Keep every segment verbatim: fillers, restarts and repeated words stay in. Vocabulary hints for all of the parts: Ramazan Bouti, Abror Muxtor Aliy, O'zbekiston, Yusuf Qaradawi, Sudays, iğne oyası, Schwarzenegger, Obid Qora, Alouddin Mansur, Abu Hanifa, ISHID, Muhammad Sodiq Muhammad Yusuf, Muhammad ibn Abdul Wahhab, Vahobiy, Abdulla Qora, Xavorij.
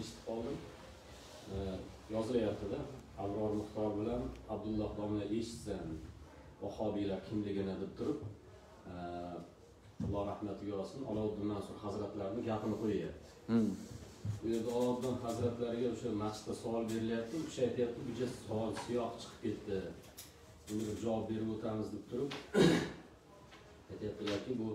eshitib qoldim. Yozilyapti-da. Abror Muxtor bilan Abdulloh domla eshitsan Vahobiylar kimligini deb turib, Alloh rahmatiga olsin, Alouddin Mansur hazratlarining gapini qo'yayapti. Bu yerda Alouddin hazratlariga o'sha maqsadda savol berilyapti, o'sha aytayapti, bu just savol siyoq chiqib ketdi. Bunga javob berib o'tamiz deb turib aytayaptilarki, bu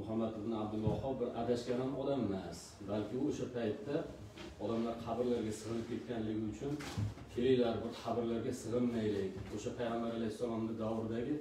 Muhammad ibn Abdul Wahhab bir adashgan ham odam emas, balki u o'sha paytda odamlar qabrlarga sig'inib ketganligi uchun kelinglar bu qabrlarga sig'inmaylik. O'sha payg'ambar alayhisolamning davridagi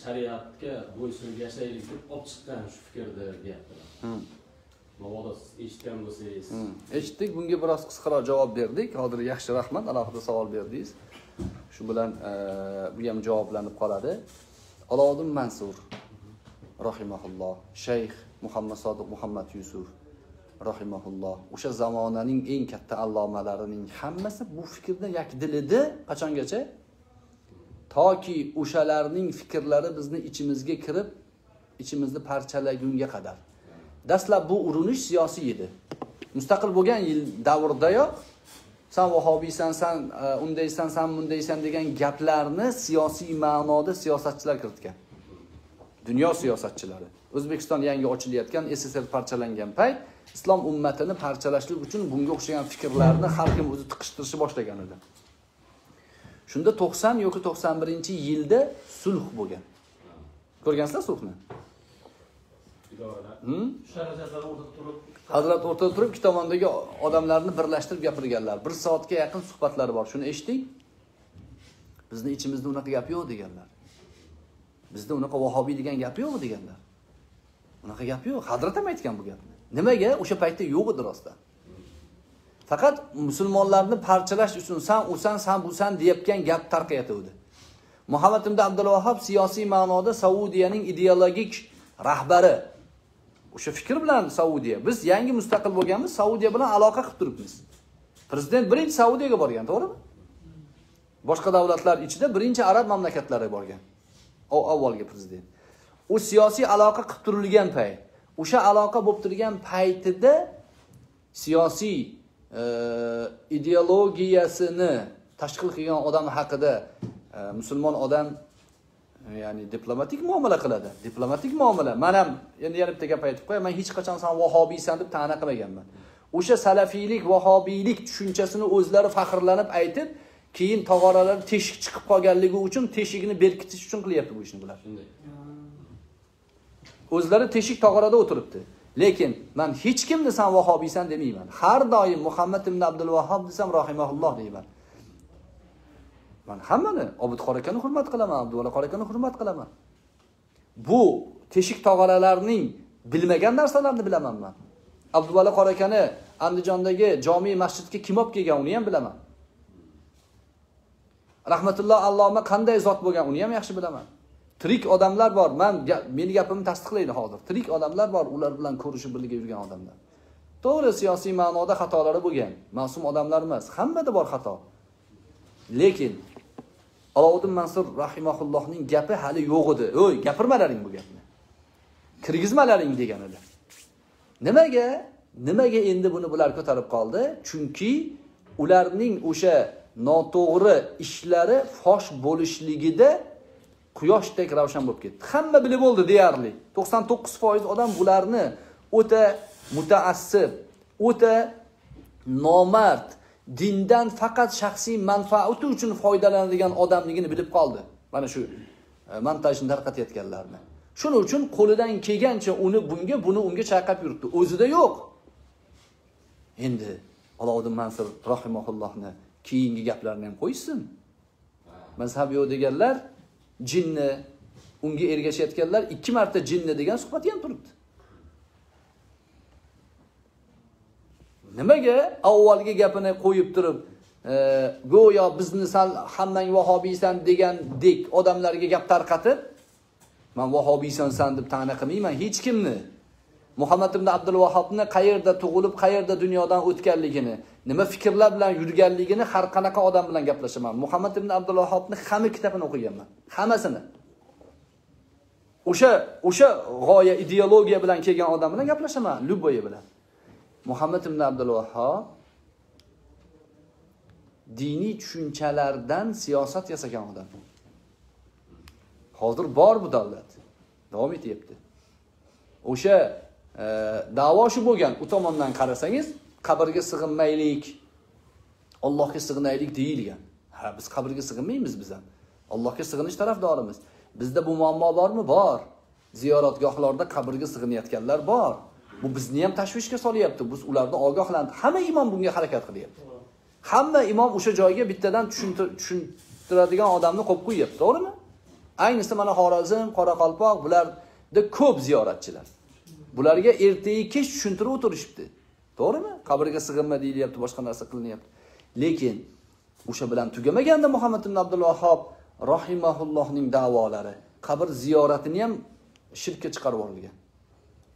shariatga bo'ysunib yashaylik deb olib chiqqan shu fikrda deyaptilar. Mabodo eshitgan bo'lsangiz. Eshitdik, bunga biroz qisqaroq javob berdik. Hozir yaxshi, rahmat, alohida savol berdingiz. Shu bilan bu ham javoblanib qoladi. Alouddin Mansur rahimahulloh, Shayx Muhammad Sodiq Muhammad Yusuf rahimahulloh, o'sha zamonaning eng katta allomalarining hammasi bu fikrda yakdilida qachongacha, toki o'shalarning fikrlari bizni ichimizga kirib, ichimizni parchalagunga qadar. Dastlab bu urinish siyosiy edi. Mustaqil bo'lgan yil davrdayoq sen Vahobiysan, sen undaysan, sen bundaysan degan gaplarni siyosiy ma'noda siyosatchilar kiritgan. Dünya siyosatchilari. O'zbekiston yangi ochilayotgan, S S R parchalangan payt, islom ummatini parchalashlik uchun bunga o'xshagan fikrlarni har kim o'zi tiqishtirishni boshlagan edi. Shunda to'qson yoki to'qson birinchi yilda sulh bo'lgan. Ko'rgansizlar sulhni? Idoralar. Hmm? Sharajalar o'rtada turib, hazrat o'rtada turib, ikki tomondagi odamlarni birlashtirib gapirganlar. bir soatga yaqin suhbatlari bor. Shuni eshitdik. Bizning ichimizda unaqa gap yo'q deganlar. Bizda unaqa vahobiy degan gap yo'q deganlar. Unaqa gap yo'q. Hazrat ham aytgan bu gapni. Nimaga? O'sha paytda yo'q edi rostdan. Faqat musulmonlarni parchalash uchun san o'san, san busan deyotgan gap tarqayotdi. Muhammad ibn Abdul Wahhab siyosiy ma'noda Saudiyaning ideologik rahbari. O'sha fikr bilan Saudiya, biz yangi mustaqil bo'lganmiz, Saudiya bilan aloqa qilib turibmiz. Prezident birinchi Saudiyaga borgan, to'g'rimi? Boshqa davlatlar ichida birinchi arab mamlakatlari borgan. O avvalgi prezident. U siyosiy aloqa qilib turilgan payt, o'sha aloqa bo'lib turgan paytida siyosiy e, ideologiyasini tashkil qilgan odam haqida e, musulmon odam e, ya'ni diplomatik muomala qiladi. Diplomatik muomala. Men ham endi yana bitta gap aytib qo'yaman, hech qachon sen vahobiysan deb ta'na qilmaganman. O'sha salafiylik, vahobiylik tushunchasini o'zlari faxrlanib aytib, keyin tog'oralar teshik chiqib qolganligi uchun teshikni berkitish uchun qilyapti bu ishni bular. Shunday. O'zlari teshik tog'orada o'tiribdi. Lekin men hech kimni sen vahobiysan demayman. Har doim Muhammad ibn Abdul Wahhab desam rahimahulloh deyman. Men hammani Obid Qora akani hurmat qilaman, Abdulla Qora akani hurmat qilaman. Bu teshik tog'oralarning bilmagan narsalarini bilaman men. Abdulla Qora akani Andijondagi jami masjidga kim olib kelgan, uni ham bilaman. Rahmatulloh Alloma qanday zot bo'lgan, uni ham yaxshi bilaman. Tirik odamlar bor. Men meni gapimni tasdiqlaydi hozir. Tirik odamlar bor, ular bilan ko'rishib birga yurgan odamlar. To'g'ri, siyosiy ma'noda xatolari bo'lgan. Ma'sum odamlar emas. Hammada bor xato. Lekin Alouddin Mansur rahimahullohning gapi hali yo'q edi. O'y, gapirmalaring bu gapni. Kirgizmalaring degan edi. Nimaga? Nimaga endi buni bular ko'tarib qoldi? Chunki ularning o'sha noto'g'ri ishlari fosh bo'lishligida quyoshdek ravshan bo'lib ketdi. Hamma bilib oldi deyarli. to'qson to'qqiz foiz odam bularni o'ta mutaassib, o'ta nomard, dindan faqat shaxsiy manfaati uchun foydalanadigan odamligini bilib qoldi. Mana shu montajni tarqatayotganlarni. Shuning uchun qo'lidan kelgancha uni bunga, buni unga chaqab yuribdi. O'zida yo'q. Endi Alouddin Mansur rahimahullohni keyingi gaplarni ham qo'ysin. Mazhab yo'q deganlar, jinni, unga ergashayotganlar ikki marta jinni degan suhbat ham turibdi. Nimaga avvalgi gapini qo'yib turib, e, go'yo bizni san hammang vahobiysan degandek odamlarga gap tarqatib, men vahobiysan san deb ta'na qilmayman hech kimni. Muhammad ibn Abdul Wahhabni qayerda tug'ilib, qayerda dunyodan o'tganligini, nima fikrlar bilan yurganligini har qanaqa odam bilan gaplashaman. Muhammad ibn Abdul Wahhabni hamma kitobini o'qiganman, hammasini. O'sha o'sha g'oya, ideologiya bilan kelgan odam bilan gaplashaman, Luboye bilan. Muhammad ibn Abdul Wahhab diniy tushunchalardan siyosat yasagan odam. Hozir bor bu davlat. Davom etyapti. O'sha e, da'vo shu bo'lgan, u tomondan qarasangiz, qabrga sig'inmaylik, Allohga sig'inaylik deyilgan. Ha, biz qabrga sig'inmaymiz biz ham. Allohga sig'inish tarafdorimiz. Bizda bu muammo bormi? Bor. Ziyoratgohlarda qabrga sig'inayotganlar bor. Bu bizni ham tashvishga solyapti. Biz ularni ogohlantirib, hamma imom bunga harakat qilyapti. Hamma imom o'sha joyga bittadan tushuntiradigan odamni qo'yib qo'yapti, to'g'rimi? Aynisi mana Xorazm, Qoraqalpoq, bularda ko'p ziyoratchilar. Bularga ertaga kech tushuntirib o'tirishibdi. To'g'rimi? Qabrga sig'inma deyilyapti, boshqa narsa qilinyapti. Lekin o'sha bilan tugamaganda Muhammad ibn Abdul Wahhab rahimahullohning da'volari qabr ziyoratini ham shirkka chiqarib yuborilgan.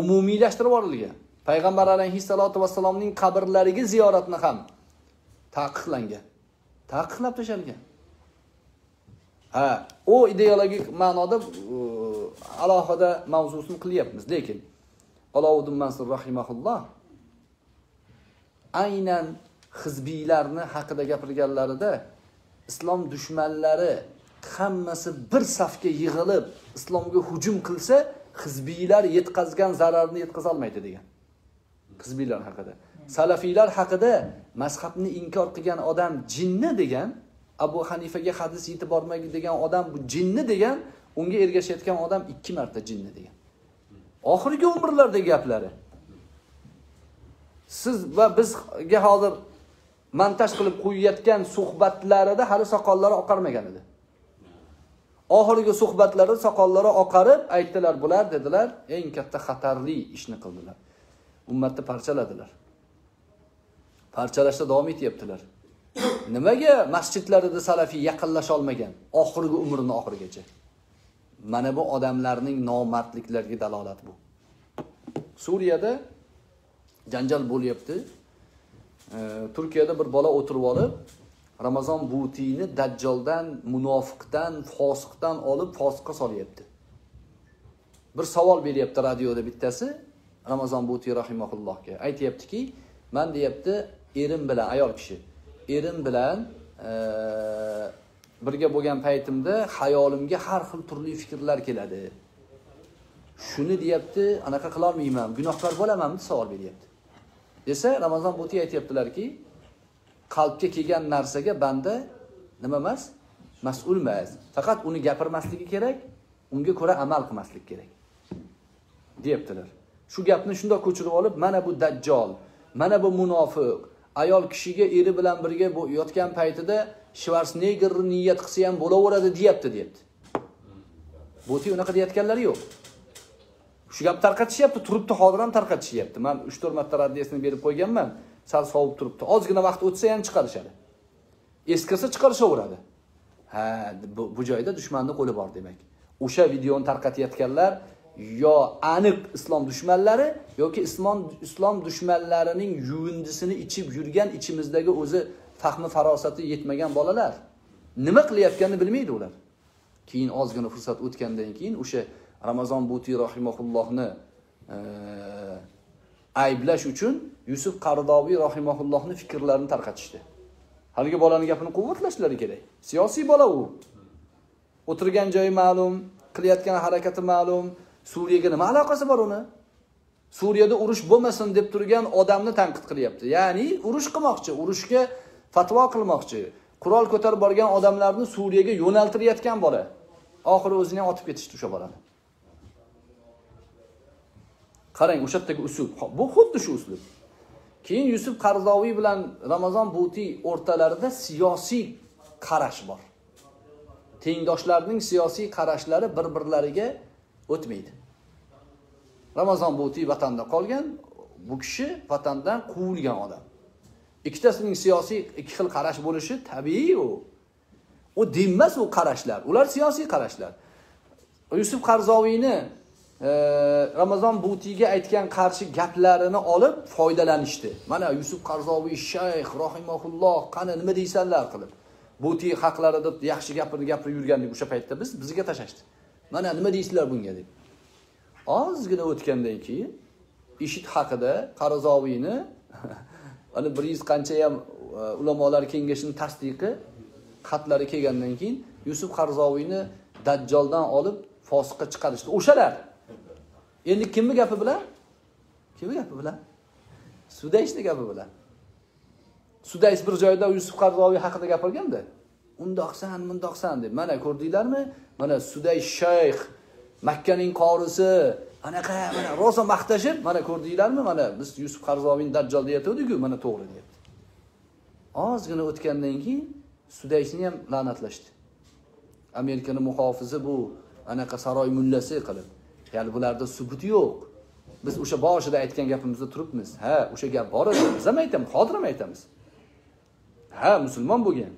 Umumiylashtirib yuborilgan. Payg'ambar alayhissalatu vassalomning qabrlariga ziyoratni ham taqiqlangan. Taqiqlab tashalgan. Ha, o ideologik ma'noda alohida mavzusini qilyapmiz, lekin Alouddin Mansur rahimahulloh aynan hizbiylarni haqida gapirganlarida islom dushmanlari hammasi bir safga yig'ilib islomga hujum qilsa, hizbiylar yetkazgan zararni yetkaza olmaydi degan. Hizbiylar haqida, salafiylar haqida mazhabni inkor qilgan odam jinni degan, Abu Hanifaga hadis yetib bormaydi degan odam bu jinni degan, unga ergashayotgan odam ikki marta jinni degan. Oxirgi umrlardagi gaplari. Siz va bizga hozir montaj qilib qo'yayotgan suhbatlarida hali soqollari oqarmagan edi. Oxirgi suhbatlarda soqollari oqarib aytdilar, bular dedilar, eng katta xatarli ishni qildilar. Ummatni parchaladilar. Parchalashda davom etyaptilar. Nimaga masjidlarida salafiy yaqinlasha olmagan? Oxirgi umrini oxirigacha. Mana bu odamlarning nomardliklariga dalolat bu. Suriyada janjal bo'lyapti. E, Turkiyada bir bola o'tirib olib Ramazan Bouti'ni dajjoldan, munofiqdan, fosiqdan olib fosiqqa solyapti. Bir savol beryapti radioda bittasi Ramazan Bouti rahimahullohga. Aytayaptiki, men deyapti, erim bilan ayol kishi erim bilan e, birga bo'lgan paytimda hayolimga har xil turli fikrlar keladi. Shuni deyapti, anaqa qila olmayman, gunohkor bo'lamanmi savol beryapti. Desa Ramazan Bouti aytayaptilarki, qalbga kelgan narsaga banda nima emas, mas'ul emas. Faqat uni gapirmasligi kerak, unga ko'ra amal qilmaslik kerak. Deyaptilar. Shu gapni shunday ko'chirib olib, mana bu dajjol, mana bu munofiq ayol kishiga eri bilan birga yotgan paytida Schwarzeneggerni niyat qilsa ham bo'laveradi deyapti, deyapti. Bo'ti unaqa deyotganlari yo'q. Shu gap tarqatishyapti, turibdi, hozir ham tarqatishyapti. Men uch to'rt marta raddiyasini berib qo'yganman, sal sovib turibdi. Ozgina vaqt o'tsa ham chiqarishadi. Eskirsa chiqarishaveradi. Ha, bu, bu joyda dushmanning qo'li bor demak. O'sha videoni tarqatayotganlar yo aniq islom dushmanlari yoki islom islom dushmanlarining yuvindisini ichib yurgan ichimizdagi o'zi fahmi farosati yetmagan bolalar nima qilyotganini bilmaydi ular. Keyin ozgina fursat o'tgandan keyin o'sha Ramazan Bouti rahimahullohni e, ayblash uchun Yusuf Qaradawi rahimahullohni fikrlarini tarqatishdi. Haligi bolaning gapini quvvatlashlari kerak. Siyosiy bola u. O'tirgan joyi ma'lum, qilayotgan harakati ma'lum. Suriyaga nima aloqasi bor uni? Suriyada urush bo'lmasin deb turgan odamni tanqid qilyapti. Ya'ni urush qilmoqchi, urushga fatvo qilmoqchi, qurol ko'tarib borgan odamlarni Suriyaga yo'naltirayotgan bola. Oxiri o'zini ham otib ketishdi o'sha bolani. Qarang, o'sha yerdagi uslub. Bu xuddi shu uslub. Keyin Yusuf Qaradawi bilan Ramazan Bouti o'rtalarida siyosiy qarash bor. Tengdoshlarning siyosiy qarashlari bir-birlariga o'tmaydi. Ramazan Bouti vatanda qolgan, bu kishi vatandan quvilgan odam. Ikkitasining siyosiy ikki xil qarash bo'lishi tabiiy u. U dinmas u qarashlar. Ular siyosiy qarashlar. Yusuf Qaradawi'ni e, Ramazan Bouti'ga aytgan qarshi gaplarini olib foydalanishdi. Mana Yusuf Qaradawi shayx rahimahulloh qani nima deysanlar qilib. Bouti haqlarida yaxshi gapni gapirib yurganlik o'sha paytda biz bizga tashashdi. Mana nima deysizlar bunga deb. Ozgina o'tgandan keyin IShID haqida Qarazoviyni hani bir yuz qanchayam ulamolar kengashining tasdiqi xatlari kelgandan keyin Yusuf Qarazoviyni Dajjoldan olib fosiqqa chiqarishdi. O'shalar. Endi kimni gapi bilan? Kimni gapi bilan? Sudaysning gapi bilan. Sudays bir joyda Yusuf Qaradawi haqida gapirganda, "Undaqsan, mundaqsan" deb. Mana ko'rdinglarmi? Mana Sudays shayx Makkaning qorisi, anaqa, mana rosa maqtashib, mana ko'rdinglarmi? Mana biz Yusuf Qaradawini Dajjol deyatdik-ku, mana to'g'ri deyapti. Ozgina o'tgandan keyin Sudaysni ham la'natlashdi. Amerikaning muhofizi bu anaqa saroy mullasi qilib. Ya'ni bularda subut yo'q. Biz o'sha boshida aytgan gapimizda turibmiz. Ha, o'sha gap bor edi. Biz ham aytamiz, hozir ham aytamiz. Ha, musulmon bo'lgan.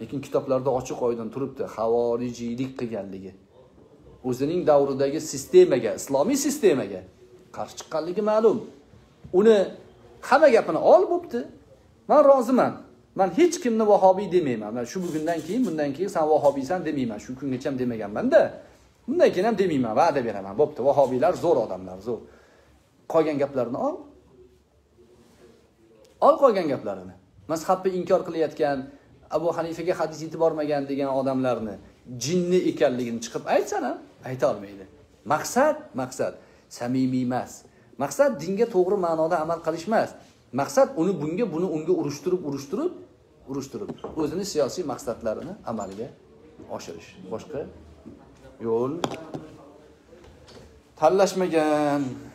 Lekin kitoblarda ochiq oydin turibdi, xavorijiylik qilganligi. O'zining davridagi sistemaga, islomiy sistemaga qarshi chiqqanligi ma'lum. Uni hamma gapini ol bo'pti. Men roziman. Men hech kimni vahobiy demayman. Men shu bugundan keyin, bundan keyin sen vahobiysan demayman. Shu kungacha ham demaganman-da. Bundan keyin ham demayman, va'da beraman. Bo'pti, vahobiylar zo'r odamlar, zo'r. Qolgan gaplarini ol. Ol qolgan gaplarini. Mazhabni inkor qilayotgan, Abu Hanifaga hadis yetib bormagan degan odamlarni jinni ekanligini chiqib aytsan ham ayta olmaydi. Maqsad, maqsad samimiy emas. Maqsad dinga to'g'ri ma'noda amal qilish emas. Maqsad uni bunga, buni unga urushtirib, urushtirib, urushtirib o'zini siyosiy maqsadlarini amalga oshirish. Boshqa yo'l tanlashmagan.